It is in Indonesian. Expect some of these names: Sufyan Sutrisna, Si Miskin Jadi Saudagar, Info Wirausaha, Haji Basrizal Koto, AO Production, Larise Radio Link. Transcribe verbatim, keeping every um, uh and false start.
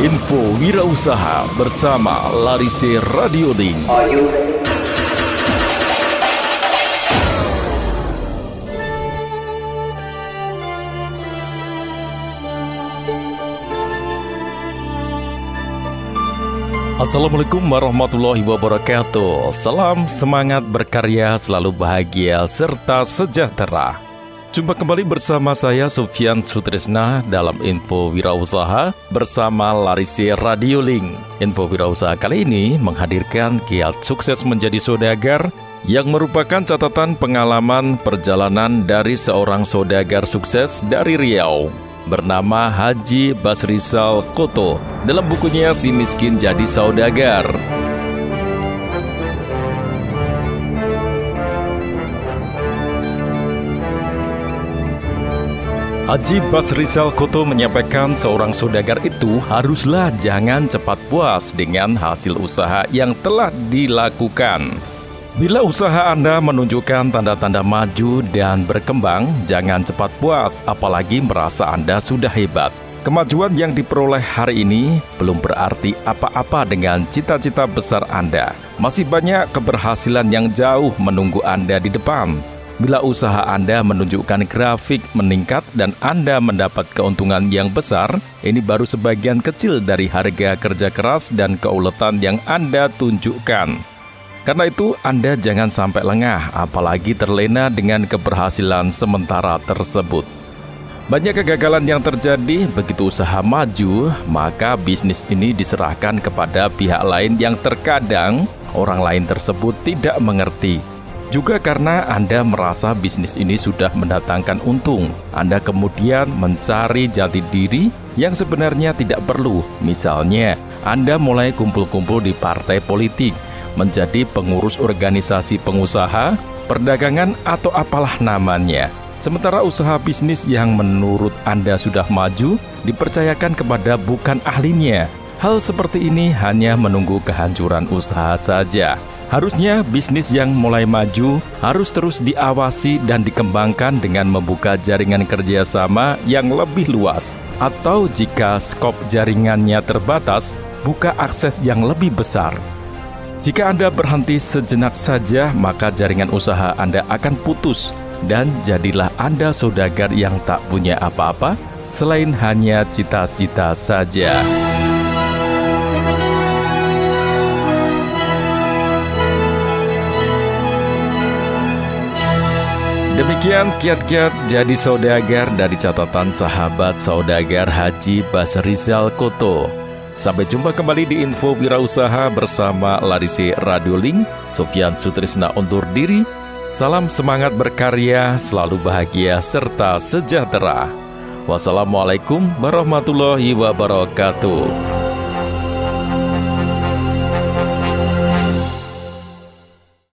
Info Wirausaha bersama Larise Radio Link. Assalamualaikum warahmatullahi wabarakatuh. Salam semangat berkarya, selalu bahagia serta sejahtera. Jumpa kembali bersama saya Sufyan Sutrisna dalam Info Wirausaha bersama Larise Radio Link. Info Wirausaha kali ini menghadirkan kiat sukses menjadi saudagar yang merupakan catatan pengalaman perjalanan dari seorang saudagar sukses dari Riau bernama Haji Basrizal Koto dalam bukunya Si Miskin Jadi Saudagar. Haji Basrizal Koto menyampaikan seorang saudagar itu haruslah jangan cepat puas dengan hasil usaha yang telah dilakukan. Bila usaha Anda menunjukkan tanda-tanda maju dan berkembang, jangan cepat puas, apalagi merasa Anda sudah hebat. Kemajuan yang diperoleh hari ini belum berarti apa-apa dengan cita-cita besar Anda. Masih banyak keberhasilan yang jauh menunggu Anda di depan. Bila usaha Anda menunjukkan grafik meningkat dan Anda mendapat keuntungan yang besar, ini baru sebagian kecil dari harga kerja keras dan keuletan yang Anda tunjukkan. Karena itu, Anda jangan sampai lengah, apalagi terlena dengan keberhasilan sementara tersebut. Banyak kegagalan yang terjadi begitu usaha maju, maka bisnis ini diserahkan kepada pihak lain yang terkadang orang lain tersebut tidak mengerti. Juga karena Anda merasa bisnis ini sudah mendatangkan untung, Anda kemudian mencari jati diri yang sebenarnya tidak perlu. Misalnya, Anda mulai kumpul-kumpul di partai politik, menjadi pengurus organisasi pengusaha, perdagangan, atau apalah namanya. Sementara usaha bisnis yang menurut Anda sudah maju, dipercayakan kepada bukan ahlinya. Hal seperti ini hanya menunggu kehancuran usaha saja. Harusnya bisnis yang mulai maju harus terus diawasi dan dikembangkan dengan membuka jaringan kerjasama yang lebih luas. Atau jika skop jaringannya terbatas, buka akses yang lebih besar. Jika Anda berhenti sejenak saja, maka jaringan usaha Anda akan putus. Dan jadilah Anda saudagar yang tak punya apa-apa, selain hanya cita-cita saja. Demikian kiat-kiat jadi saudagar dari catatan sahabat saudagar Haji Basrizal Koto. Sampai jumpa kembali di Info Wirausaha bersama Larise Radio Link. Sufyan Sutrisna undur diri. Salam semangat berkarya, selalu bahagia serta sejahtera. Wassalamualaikum warahmatullahi wabarakatuh.